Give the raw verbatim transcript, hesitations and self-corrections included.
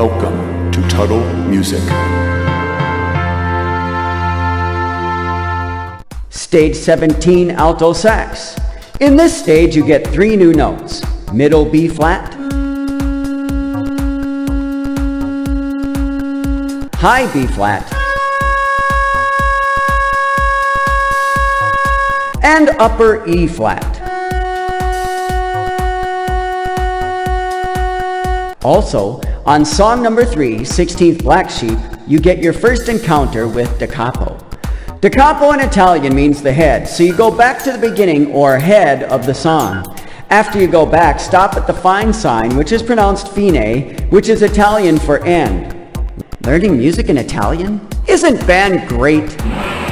Welcome to Tuttle Music. Stage seventeen, alto sax. In this stage you get three new notes: middle B flat, high B flat, and upper E flat. Also, on song number three, sixteenth Black Sheep, you get your first encounter with Da Capo. Da Capo in Italian means the head, so you go back to the beginning or head of the song. After you go back, stop at the fine sign, which is pronounced fine, which is Italian for end. Learning music in Italian? Isn't band great?